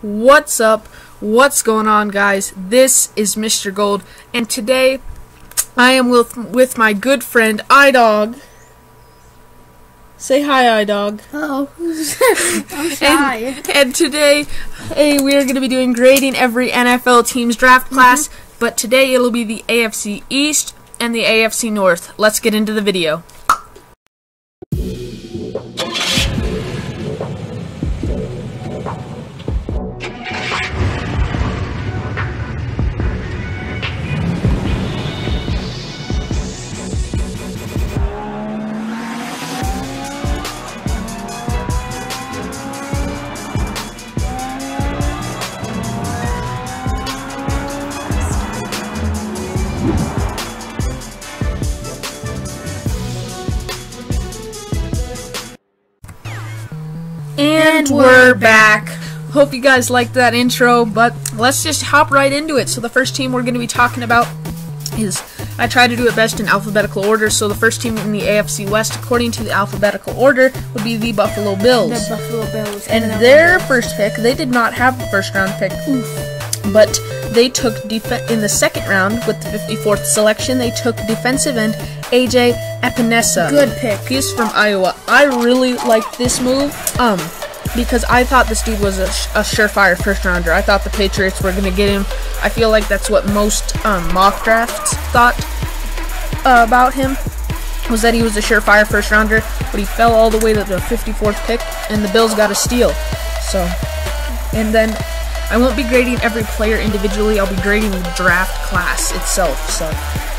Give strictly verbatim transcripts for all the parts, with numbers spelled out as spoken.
What's up? What's going on, guys? This is Mister Gold, and today I am with with my good friend iDog. Say hi, iDog. Hello. I'm shy. And, and today, hey, we are going to be doing grading every N F L team's draft class, mm-hmm. but today it'll be the A F C East and the A F C North. Let's get into the video. And we're back. Hope you guys liked that intro, but let's just hop right into it. So the first team we're going to be talking about is, I try to do it best in alphabetical order, so the first team in the A F C West, according to the alphabetical order, would be the Buffalo Bills. The Buffalo Bills. And, and their first pick, they did not have a first round pick, Oof. but they took, def in the second round, with the fifty-fourth selection, they took defensive end A J Epenesa. Good pick. He's from Iowa. I really like this move. Um... Because I thought this dude was a, a surefire first-rounder. I thought the Patriots were going to get him. I feel like that's what most um, mock drafts thought uh, about him, was that he was a surefire first-rounder. But he fell all the way to the fifty-fourth pick, and the Bills got a steal. So, and then I won't be grading every player individually. I'll be grading the draft class itself. So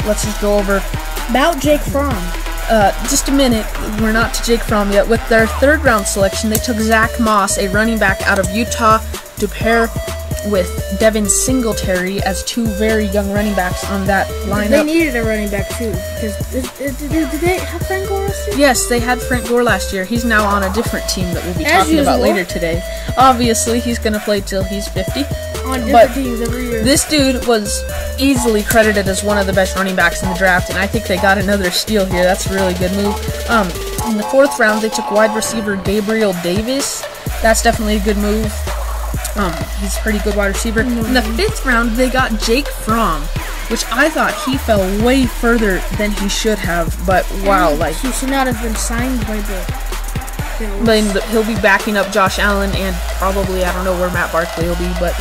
let's just go over about Jake Fromm. Uh, just a minute, we're not to Jake Fromm yet. With their third round selection, they took Zach Moss, a running back out of Utah, to pair with Devin Singletary as two very young running backs on that lineup. They needed a running back too, because did, did, did they have Frank Gore last year? Yes, they had Frank Gore last year. He's now on a different team that we'll be as talking usual. about later today. Obviously, he's going to play till he's fifty. But this dude was easily credited as one of the best running backs in the draft, and I think they got another steal here. That's a really good move. Um, in the fourth round, they took wide receiver Gabriel Davis. That's definitely a good move. Um, he's a pretty good wide receiver. Mm-hmm. In the fifth round, they got Jake Fromm, which I thought he fell way further than he should have. But wow, and like he should not have been signed by the. But he'll be backing up Josh Allen, and probably I don't know where Matt Barkley will be, but.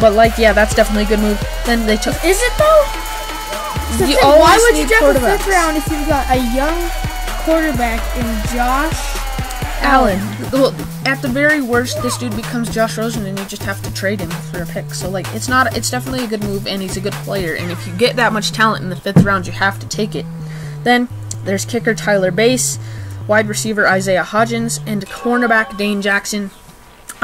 But, like, yeah, that's definitely a good move. Then they took... Is it, though? So you always why would you draft a fifth round if you've got a young quarterback in Josh Allen? Allen? Well, at the very worst, this dude becomes Josh Rosen, and you just have to trade him for a pick. So, like, it's not... It's definitely a good move, and he's a good player. And if you get that much talent in the fifth round, you have to take it. Then there's kicker Tyler Bass, wide receiver Isaiah Hodgins, and cornerback Dane Jackson.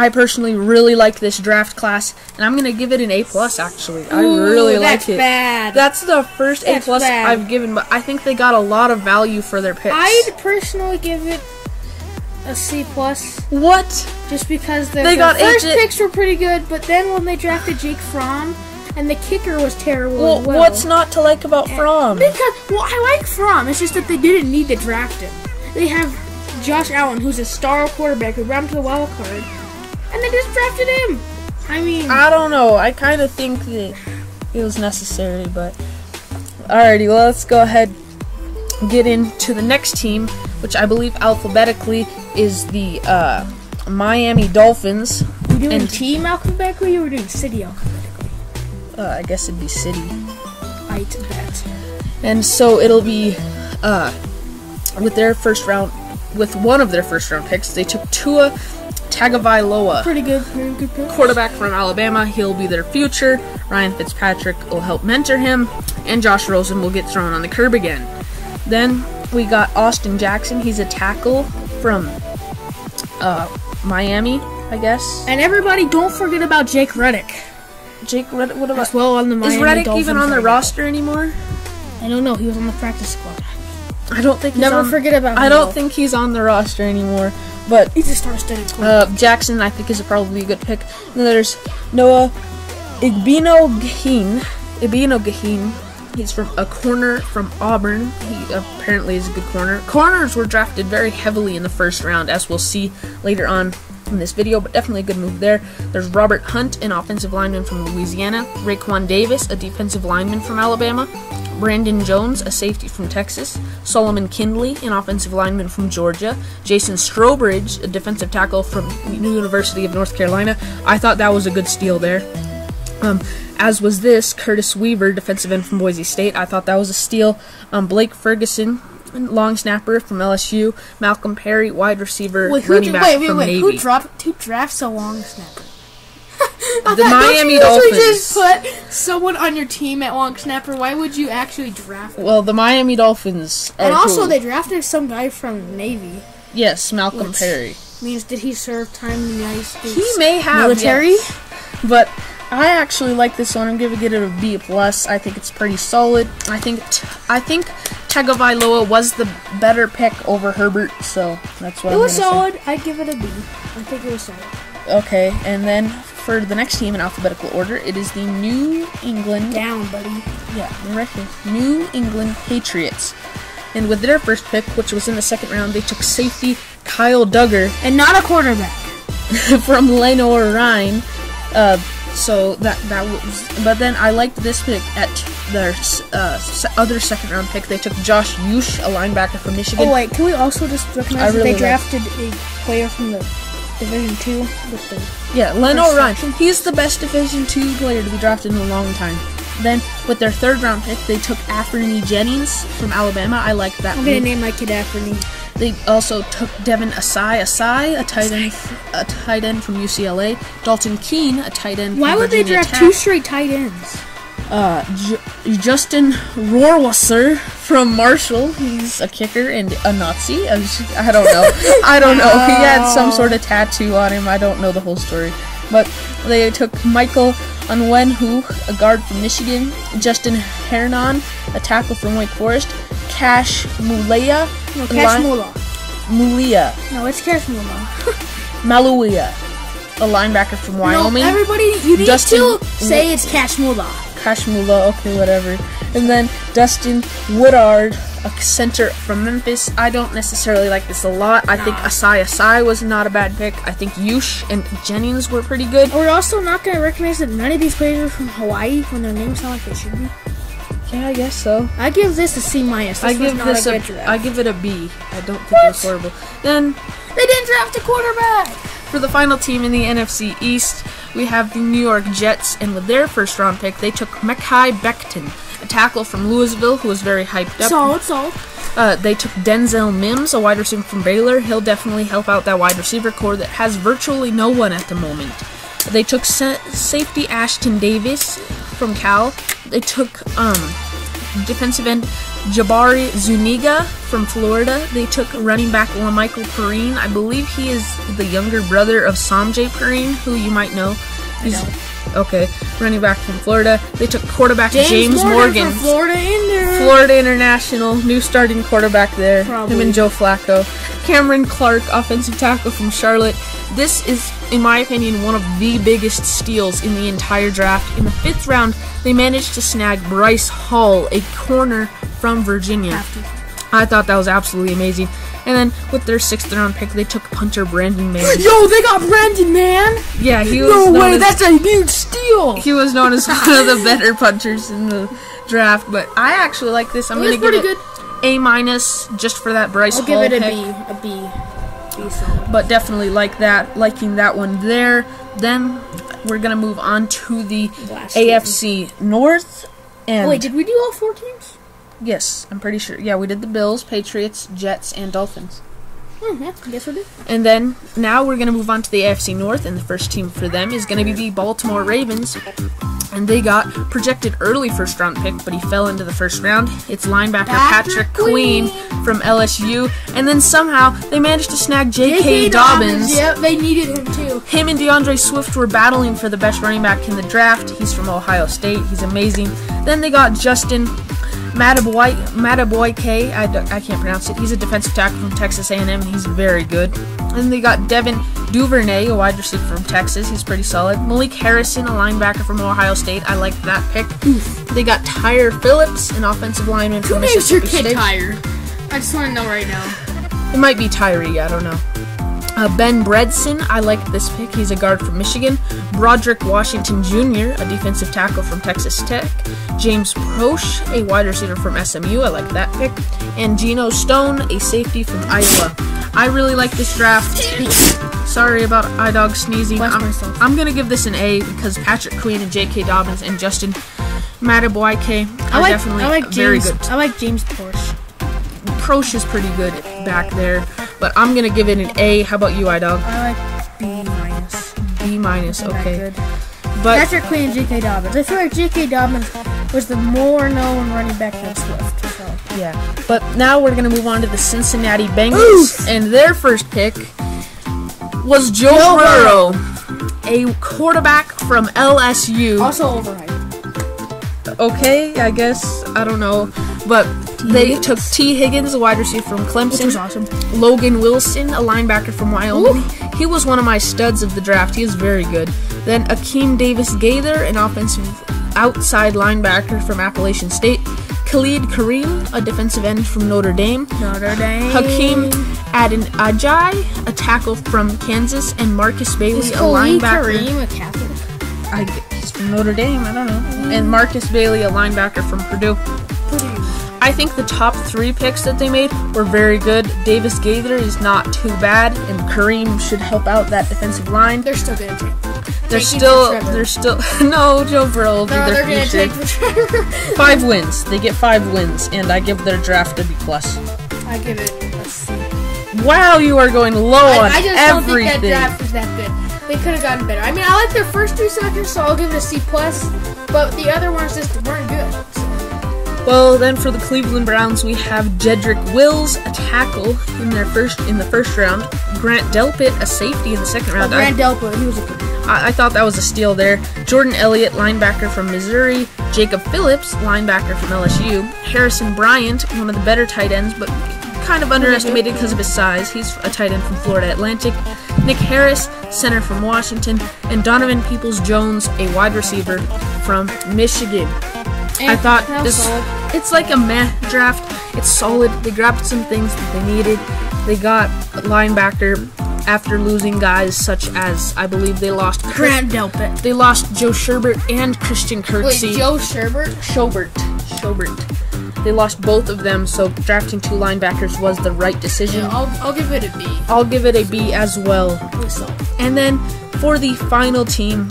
I personally really like this draft class, and I'm gonna give it an A plus. Actually, Ooh, I really like it. That's bad. That's the first that's A plus bad. I've given, but I think they got a lot of value for their picks. I'd personally give it a C plus. What? Just because they got first picks were pretty good, but then when they drafted Jake Fromm, and the kicker was terrible. Well, as well. What's not to like about and Fromm? Because well, I like Fromm. It's just that they didn't need to draft him. They have Josh Allen, who's a star quarterback, who ran to the wild card. And they just drafted him. I mean, I don't know. I kind of think that it was necessary, but alrighty. Well, let's go ahead and get into the next team, which I believe alphabetically is the uh, Miami Dolphins. We're doing and team alphabetically, or we're doing city alphabetically? Uh, I guess it'd be city. I bet. And so it'll be uh, with their first round, with one of their first round picks, they took Tua Tagovailoa. Pretty good, very good pick. Quarterback from Alabama. He'll be their future. Ryan Fitzpatrick will help mentor him, and Josh Rosen will get thrown on the curb again. Then we got Austin Jackson. He's a tackle from uh, Miami, I guess. And everybody, don't forget about Jake Reddick. Jake Reddick, what about? As well on the Miami Dolphins. Is Reddick even on the roster anymore? I don't know. He was on the practice squad. I don't think. He's Never on, forget about. him, I don't though. think he's on the roster anymore. But he's a star-studded quarterback. Uh, Jackson, I think, is a probably a good pick. And then there's Noah Igbinoghene. Igbinoghene. He's from a corner from Auburn. He apparently is a good corner. Corners were drafted very heavily in the first round, as we'll see later on from this video, but definitely a good move there. There's Robert Hunt, an offensive lineman from Louisiana, Raekwon Davis, a defensive lineman from Alabama, Brandon Jones, a safety from Texas, Solomon Kindley, an offensive lineman from Georgia, Jason Strobridge, a defensive tackle from the University of North Carolina. I thought that was a good steal there. Um, as was this, Curtis Weaver, defensive end from Boise State. I thought that was a steal. Um, Blake Ferguson, long snapper from L S U, Malcolm Perry, wide receiver, wait, running back wait, wait, from wait, Navy. Who, dropped, who drafts a long snapper? The Miami Dolphins. Just put someone on your team at long snapper. Why would you actually draft them? Well, the Miami Dolphins are and also cool. They drafted some guy from Navy. Yes, Malcolm Perry. Means did he serve time in the United States? He may have military, yes. But I actually like this one. I'm gonna give it a B plus. I think it's pretty solid. I think t I think Tagovailoa was the better pick over Herbert, so that's what it I'm was solid. Say. I give it a B. I think it was solid. Okay, and then for the next team in alphabetical order, it is the New England down, buddy. Yeah, right here. New England Patriots. And with their first pick, which was in the second round, they took safety Kyle Duggar, and not a quarterback from Lenoir-Rhyne. Uh, So that that was, but then I liked this pick at their uh, other second round pick. They took Josh Uche, a linebacker from Michigan. Oh wait, can we also just recognize really that they drafted like... a player from the Division Two with the yeah Lenoir-Rhyne. He's the best Division Two player to be drafted in a long time. Then with their third round pick, they took Afrani Jennings from Alabama. I liked that. I'm gonna name my kid Afrani. They also took Devin Asiasi, Asiasi, a tight end, a tight end from U C L A. Dalton Keene, a tight end. Why from would Virginia they draft Tech. Two straight tight ends? Uh, J Justin Rohrwasser from Marshall. He's a kicker and a Nazi. I, was, I don't know. I don't know. He had some sort of tattoo on him. I don't know the whole story. But they took Michael Onwenu, a guard from Michigan. Justin Hernan, a tackle from Wake Forest. Kashawn Maluia. No, Kashawn Maluia. No, it's Kashawn Maluia. A linebacker from Wyoming. No, everybody, you need Justin to say it's Kashawn Maluia. Kashawn Maluia, okay, whatever. And then Dustin Woodard, a center from Memphis. I don't necessarily like this a lot. I nah. think Asai Asai was not a bad pick. I think Uche and Jennings were pretty good. We're also not going to recognize that none of these players are from Hawaii when their names sound like they should be. Yeah, I guess so. I give this a C minus. I give this a, a I give it a B. I don't think it's horrible. Then they didn't draft a quarterback. For the final team in the N F C East, we have the New York Jets, and with their first round pick, they took Mekhi Becton, a tackle from Louisville, who was very hyped up. Solid, solid. Uh, they took Denzel Mims, a wide receiver from Baylor. He'll definitely help out that wide receiver core that has virtually no one at the moment. They took sa safety Ashton Davis from Cal. They took um, defensive end Jabari Zuniga from Florida. They took running back LaMichael Perrine. I believe he is the younger brother of Samjay Perrine, who you might know. He's, okay, running back from Florida. They took quarterback James, James Morgan. Morgan Florida, Inter. Florida International, new starting quarterback there. Probably. Him and Joe Flacco. Cameron Clark, offensive tackle from Charlotte. This is, in my opinion, one of the biggest steals in the entire draft. In the fifth round, they managed to snag Bryce Hall, a corner from Virginia. After. I thought that was absolutely amazing. And then with their sixth round pick, they took punter Brandon Mann. Yo, they got Brandon Mann. Yeah, he was. No way, as, that's a huge steal. He was known as one of the better punters in the draft, but I actually like this. I'm it gonna give good. it a minus just for that Bryce I'll Hall I'll give it a pick. B, a B. But definitely like that, liking that one there. Then we're gonna move on to the Last A F C season. North. And oh, wait, did we do all four teams? Yes, I'm pretty sure. Yeah, we did the Bills, Patriots, Jets, and Dolphins. Mm, yeah, I guess we did. And then now we're gonna move on to the A F C North, and the first team for them is gonna be the Baltimore Ravens. And they got projected early first round pick, but he fell into the first round. It's linebacker Patrick, Patrick Queen from L S U. And then somehow they managed to snag J K Dobbins. Dobbins. Yep, they needed him too. Him and DeAndre Swift were battling for the best running back in the draft. He's from Ohio State. He's amazing. Then they got Justin Madubuike, Madubuike, I, I can't pronounce it. He's a defensive tackle from Texas A and M. He's very good. And they got Devin Duvernay, a wide receiver from Texas. He's pretty solid. Malik Harrison, a linebacker from Ohio State. I like that pick. Oof. They got Tyre Phillips, an offensive lineman from Mississippi State. Who names your kid Tyre? I just want to know right now. It might be Tyree. I don't know. Uh, Ben Bredesen, I like this pick. He's a guard from Michigan. Broderick Washington Junior, a defensive tackle from Texas Tech. James Proche, a wide receiver from S M U. I like that pick. And Geno Stone, a safety from Iowa. I really like this draft. Sorry about iDog sneezing. I'm, I'm going to give this an A because Patrick Queen and J K. Dobbins and Justin Madubuike are I like, definitely I like James, very good. I like James Proche. Proche is pretty good back there. But I'm going to give it an A. How about you, iDog? I like B minus. B minus, okay. But Patrick Queen and J K. Dobbins. I feel like J K. Dobbins was the more known running back than Swift. So. Yeah. But now we're going to move on to the Cincinnati Bengals. Oof! And their first pick was Joe, Joe Burrow, Burrow, a quarterback from L S U. Also overhyped. Okay, I guess. I don't know. But they took T. Higgins, a wide receiver from Clemson. Which was awesome. Logan Wilson, a linebacker from Wyoming. Ooh. He was one of my studs of the draft. He is very good. Then Akeem Davis Gaither, an offensive outside linebacker from Appalachian State. Khalid Kareem, a defensive end from Notre Dame. Notre Dame. Hakeem Aden-Ajayi, a tackle from Kansas. And Markus Bailey, is a Khalid linebacker. Kareem a Catholic? I guess he's from Notre Dame. I don't know. Mm. And Markus Bailey, a linebacker from Purdue. I think the top three picks that they made were very good. Davis Gaither is not too bad, and Kareem should help out that defensive line. They're still going to trade. They're still, they're still, no, Joe Burrow will be their future. Five wins. They get five wins, and I give their draft a B plus. I give it a C. Wow, you are going low I, on everything. I just everything. don't think that draft was that good. They could have gotten better. I mean, I like their first two seconds, so I'll give it a C plus, but the other ones just weren't good. Well, then for the Cleveland Browns, we have Jedrick Wills, a tackle in their first in the first round. Grant Delpit, a safety in the second round. Oh, Grant Delpit, he was a good one. I, I thought that was a steal there. Jordan Elliott, linebacker from Missouri. Jacob Phillips, linebacker from L S U. Harrison Bryant, one of the better tight ends, but kind of underestimated because of his size. He's a tight end from Florida Atlantic. Nick Harris, center from Washington. And Donovan Peoples-Jones, a wide receiver from Michigan. And I thought this, it's like a meh draft. It's solid. They grabbed some things that they needed. They got a linebacker after losing guys such as, I believe they lost Grant Delpit. They lost Joe Sherbert and Christian Kirksey. Wait, Joe Sherbert? Sherbert. Sherbert. They lost both of them, so drafting two linebackers was the right decision. Yeah, I'll, I'll give it a B. I'll give it a B as well. And then for the final team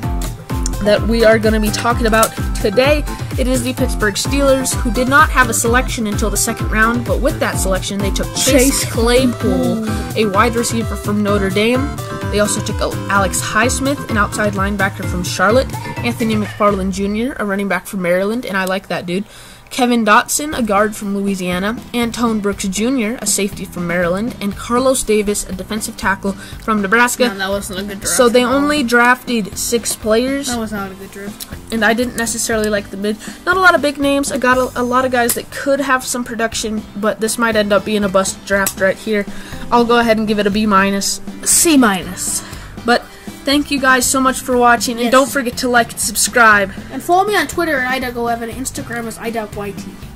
that we are going to be talking about today, it is the Pittsburgh Steelers, who did not have a selection until the second round, but with that selection, they took Chase, Chase Claypool, a wide receiver from Notre Dame. They also took Alex Highsmith, an outside linebacker from Charlotte. Anthony McFarland Junior, a running back from Maryland, and I like that dude. Kevin Dotson, a guard from Louisiana. Antone Brooks Junior, a safety from Maryland. And Carlos Davis, a defensive tackle from Nebraska. No, that wasn't a good draft. So they only drafted six players. That was not a good draft. And I didn't necessarily like the mid. Not a lot of big names. I got a, a lot of guys that could have some production, but this might end up being a bust draft right here. I'll go ahead and give it a B minus. C minus. But thank you guys so much for watching, and yes, don't forget to like and subscribe. And follow me on Twitter at iDog eleven, Instagram is iDogYT.